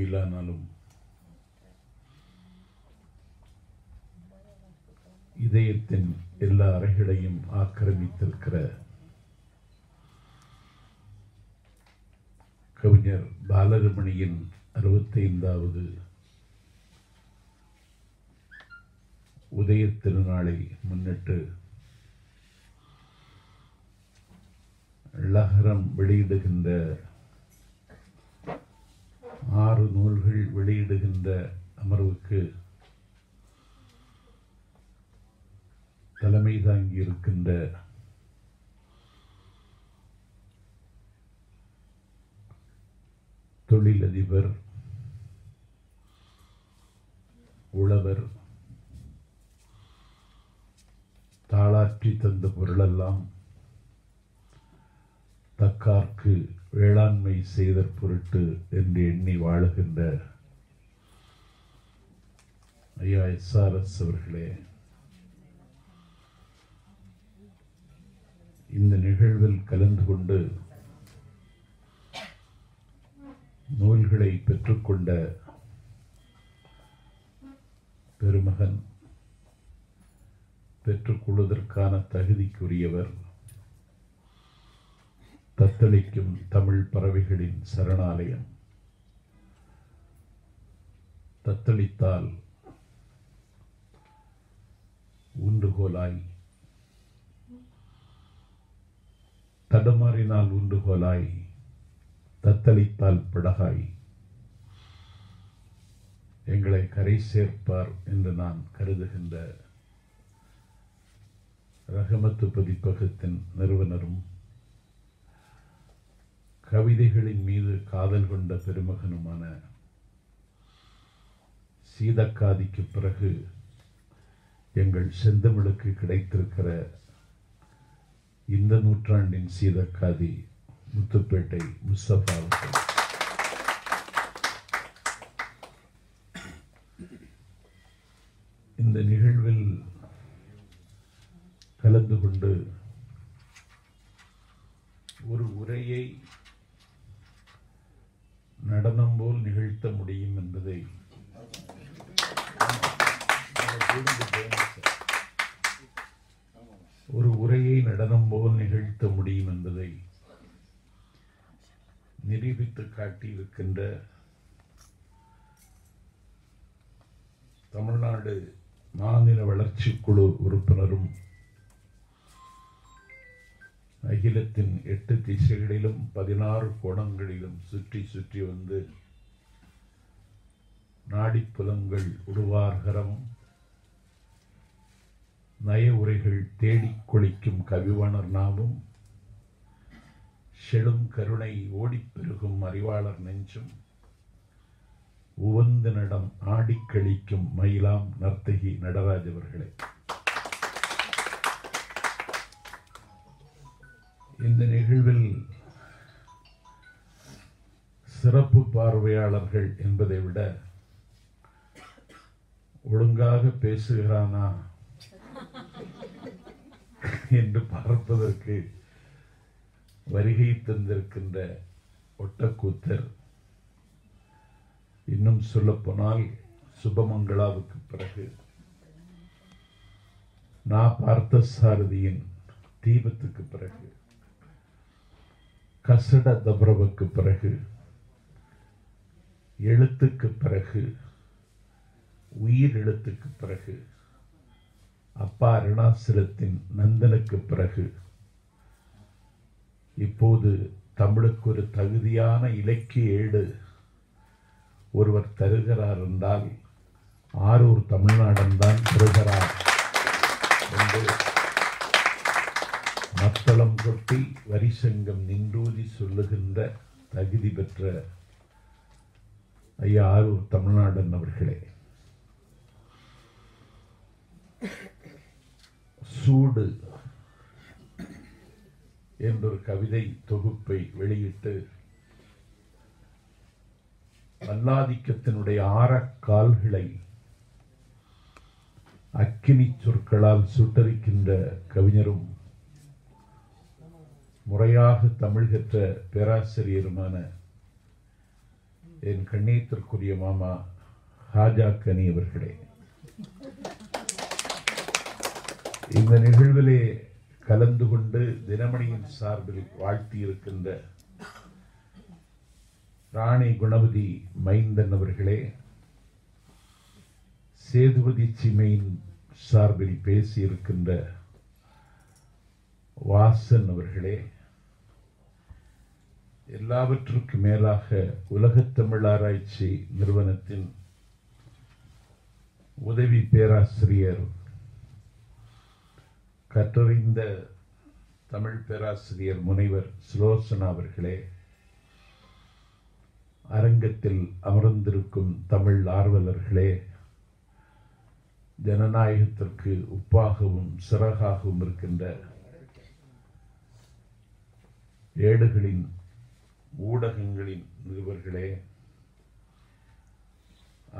வாய்ப்பில்லானாலும் இதயத்தின் எல்லா அறைகளையும் ஆக்கிரமித்திருக்கிற கவிஞர் பாலசுப்ரமணியின் 65வது உதய திருநாளை முன்னிட்டு லகரம் வெளியிடுகின்ற 6 நூல்கள் வெளியிடுகின்ற அமர்வுக்கு தலைமை தாங்கியிருக்கின்ற தொழிலதிபர், உழவர், தாளாற்றி தந்த பொருளெல்லாம் தக்கார்க்கு வேளாண்மை செய்த பொருட்டு என்று எண்ணி வாழுகின்ற ஐயா SRS அவர்களே, இந்த நிகழ்வில் கலந்து கொண்டு நூல்களை பெற்றுக்கொண்ட பெருமகன், பெற்றுக்கொள்வதற்கான தகுதிக்குரியவர், தத்தளிக்கும் தமிழ் பறவைகளின் சரணாலயம், தத்தளித்தால் ஊன்றுகோலாய், தடுமாறினால் ஊன்றுகோலாய், தத்தளித்தால் படகாய் எங்களை கரை சேர்ப்பார் என்று நான் கருதுகின்ற ரஹமத்து பதிப்பகத்தின் நிறுவனரும் கவிதைகளின் மீது காதல் கொண்ட பெருமகனுமான சீதக்காதிக்கு பிறகு எங்கள் செந்தமிழுக்கு கிடைத்திருக்கிற இந்த நூற்றாண்டின் சீதக்காதி முத்துப்பேட்டை முஸ்தபா அவர்கள். இந்த நிகழ்வில் கலந்து கொண்டு ஒரு உரையை நடனம் போல் நிகழ்த்த முடியும் என்பதை நிரூபித்து காட்டியிருக்கின்ற தமிழ்நாடு மாநில வளர்ச்சி குழு உறுப்பினரும் அகிலத்தின் 8 திசைகளிலும் 16 கோணங்களிலும் சுற்றி சுற்றி வந்து நாடிப்புலங்கள் உருவார்கரம் நய உரைகள் தேடி கொளிக்கும் கவிவாணர் நாவும் செழும் கருணை ஓடிப்பெருகும் அறிவாளர் நெஞ்சும் உவந்து நடம் ஆடிக்கழிக்கும் மயிலாம் நர்த்தகி நடராஜ் அவர்களே, இந்த நிகழ்வில் சிறப்பு பார்வையாளர்கள் என்பதை விட ஒழுங்காக பேசுகிறானா என்று பார்ப்பதற்கு வருகை தந்திருக்கின்ற ஒட்டக்கூத்தர், இன்னும் சொல்லப்போனால் சுபமங்களாவுக்கு பிறகு நான் பார்த்த சாரதியின் தீபத்துக்கு பிறகு, கசட தபரவுக்கு பிறகு, எழுத்துக்கு பிறகு, உயிர் எழுத்துக்கு பிறகு, அப்பா அருணாசலத்தின் நந்தனுக்கு பிறகு இப்போது தமிழுக்கு ஒரு தகுதியான இலக்கிய ஏடு ஒருவர் தருகிறார் என்றால் ஆரூர் தமிழ்நாடன்தான் தருகிறார் என்று மத்தளம் கொட்டி வரிசங்கம் நின்றூதி சொல்லுகின்ற தகுதி பெற்ற ஐயா ஆரூர் தமிழ்நாடன் அவர்களே, சூடு என்றொரு கவிதை தொகுப்பை வெளியிட்டு வல்லாதிக்கத்தினுடைய ஆரக்கால்களை அக்கினி சொற்களால் சுட்டரிக்கின்ற கவிஞரும் முறையாக தமிழ் கற்ற பேராசிரியருமான என் கண்ணியத்திற்குரிய மாமா ஹாஜா கனி அவர்களே, இந்த நிகழ்விலே கலந்து கொண்டு தினமணியின் சார்பில் வாழ்த்தியிருக்கின்ற ராணி குணவதி மைந்தன் அவர்களே, சேதுபதி சீமையின் சார்பில் பேசியிருக்கின்ற வாசன் அவர்களே, எல்லாவற்றுக்கு மேலாக உலகத் தமிழ் ஆராய்ச்சி நிறுவனத்தின் உதவி பேராசிரியர், கற்றறிந்த தமிழ் பேராசிரியர் முனைவர் சுலோசனா அவர்களே, அரங்கத்தில் அமர்ந்திருக்கும் தமிழ் ஆர்வலர்களே, ஜனநாயகத்திற்கு உப்பாகவும் சிறகாகவும் இருக்கின்ற ஏடுகளின் ஊடகங்களின் நிருபர்களே,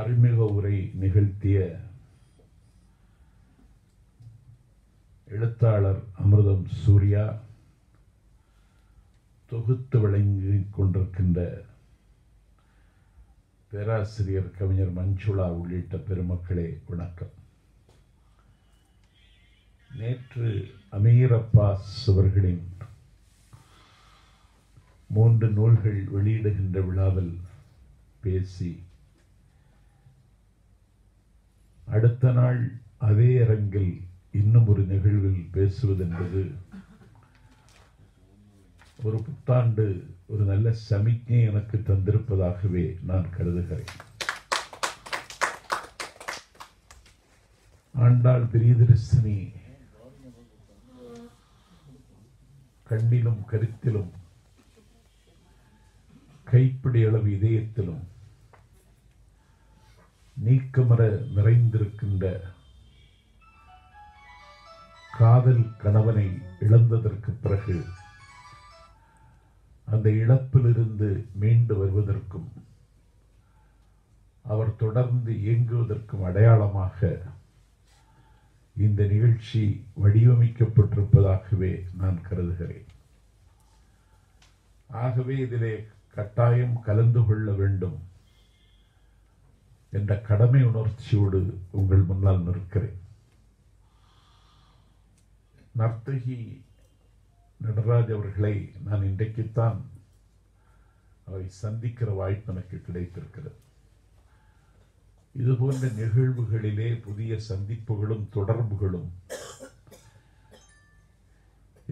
அறிமுக உரை நிகழ்த்திய எழுத்தாளர் அமிர்தம் சூர்யா, தொகுத்து வழங்கிக் கொண்டிருக்கின்ற பேராசிரியர் கவிஞர் மஞ்சுளா உள்ளிட்ட பெருமக்களே வணக்கம். நேற்று அமீர் அப்பாஸ் அவர்களின் 3 நூல்கள் வெளியிடுகின்ற விழாவில் பேசி, அடுத்த நாள் அதே அரங்கில் இன்னும் ஒரு நிகழ்வில் பேசுவதென்பது ஒரு புத்தாண்டு ஒரு நல்ல சமிக்ஞை எனக்கு தந்திருப்பதாகவே நான் கருதுகிறேன். ஆண்டாள் பிரியதர்சினி கண்ணிலும் கருத்திலும் கைப்பிடி அளவு இதயத்திலும் நீக்கமர நிறைந்திருக்கின்ற காதல் கணவனை இழந்ததற்கு பிறகு அந்த இழப்பிலிருந்து மீண்டு வருவதற்கும் அவர் தொடர்ந்து இயங்குவதற்கும் அடையாளமாக இந்த நிகழ்ச்சி வடிவமைக்கப்பட்டிருப்பதாகவே நான் கருதுகிறேன். ஆகவே இதிலே கட்டாயம் கலந்து கொள்ள வேண்டும் என்ற கடமை உணர்ச்சியோடு உங்கள் முன்னால் நிற்கிறேன். நர்த்தகி நடராஜ் அவர்களை நான் இன்றைக்குத்தான் அவரை சந்திக்கிற வாய்ப்பு எனக்கு கிடைத்திருக்கிறது. இதுபோன்ற நிகழ்வுகளிலே புதிய சந்திப்புகளும் தொடர்புகளும்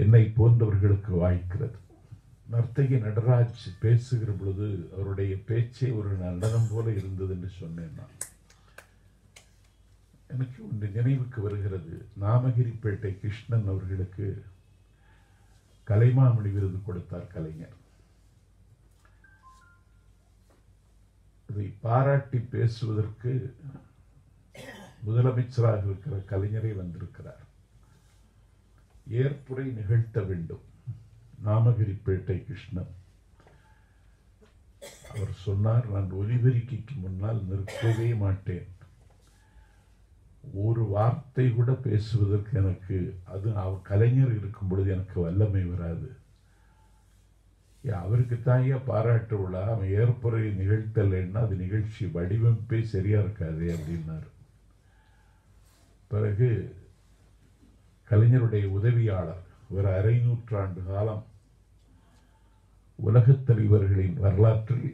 என்னை போன்றவர்களுக்கு வாய்க்கிறது. நர்த்தகி நடராஜ் பேசுகிற பொழுது அவருடைய பேச்சை ஒரு நடனம் போல இருந்தது என்று சொன்னேன். நான் எனக்கு ஒன்று நினைவுக்கு வருகிறது. நாமகிரிப்பேட்டை கிருஷ்ணன் அவர்களுக்கு கலைமாமணி விருது கொடுத்தார் கலைஞர். அதை பாராட்டி பேசுவதற்கு முதலமைச்சராக இருக்கிற கலைஞரை வந்திருக்கிறார். ஏற்புரை நிகழ்த்த வேண்டும் நாமகிரிப்பேட்டை கிருஷ்ணன். அவர் சொன்னார், நான் ஒலிபெருக்கிக்கு முன்னால் நிற்கவே மாட்டேன், ஒரு வார்த்தை கூட பேசுவதற்கு எனக்கு, அது அவர் கலைஞர் இருக்கும் பொழுது எனக்கு வல்லமை வராது. அவருக்கு தான் ஏன் பாராட்டு விழா, அவன் ஏற்புரை நிகழ்த்தலைன்னா அது நிகழ்ச்சி வடிவமைப்பே சரியா இருக்காது அப்படின்னாரு. பிறகு கலைஞருடைய உதவியாளர் ஒரு 600 காலம் உலகத் தலைவர்களின் வரலாற்றில்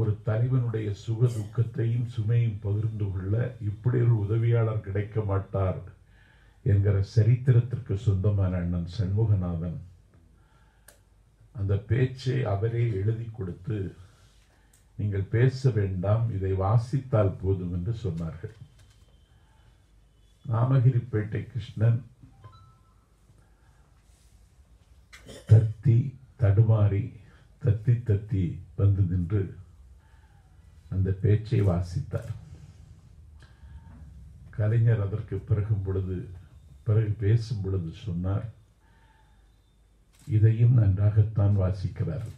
ஒரு தலைவனுடைய சுக துக்கத்தையும் சுமையும் பகிர்ந்து கொள்ள இப்படி ஒரு உதவியாளர் கிடைக்க மாட்டார் என்கிற சரித்திரத்திற்கு சொந்தமான அண்ணன் சண்முகநாதன் அந்த பேச்சை அவரே எழுதி கொடுத்து, நீங்கள் பேச வேண்டாம், இதை வாசித்தால் போதும் என்று சொன்னார்கள். நாமகிரிப்பேட்டை கிருஷ்ணன் தத்தி தடுமாறி தத்தி வந்து நின்று அந்த பேச்சை வாசித்தார் கலைஞர். அதற்கு பிறகு பேசும் பொழுது சொன்னார், இதையும் நன்றாகத்தான் வாசிக்கிறார்.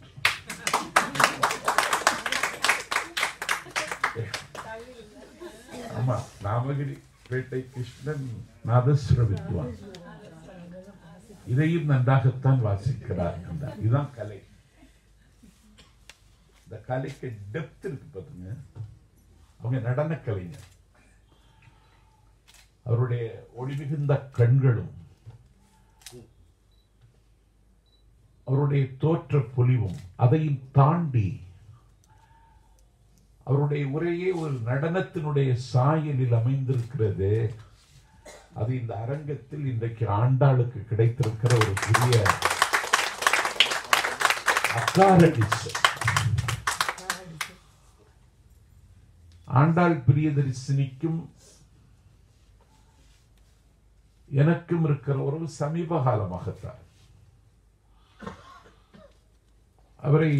ஆமா, நாமகிரிப்பேட்டை கிருஷ்ணன் நாதஸ்வர வித்வான், இதையும் நன்றாகத்தான் வாசிக்கிறார். இதுதான் கலை. இந்த கலைக்கு டெப்த் இருக்கு பார்த்துங்க. அவங்க நடன கலைஞர். அவருடைய ஒளி மிகுந்த கண்களும் அவருடைய தோற்ற பொலிவும் அதையும் தாண்டி அவருடைய உரையே ஒரு நடனத்தினுடைய சாயலில் அமைந்திருக்கிறது. அது இந்த அரங்கத்தில் இன்றைக்கு ஆண்டாளுக்கு கிடைத்திருக்கிற ஒரு பெரிய அகாரடிசம். ஆண்டாள் பிரியதரிசினிக்கும் எனக்கும் இருக்கிற ஒரு சமீப காலமாகத்தான். அவரை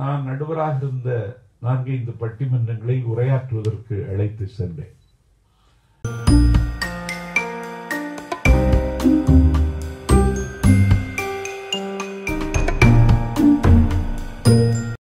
நான் நடுவராக இருந்த 4-5 பட்டிமன்றங்களை உரையாற்றுவதற்கு அழைத்து சென்றேன்.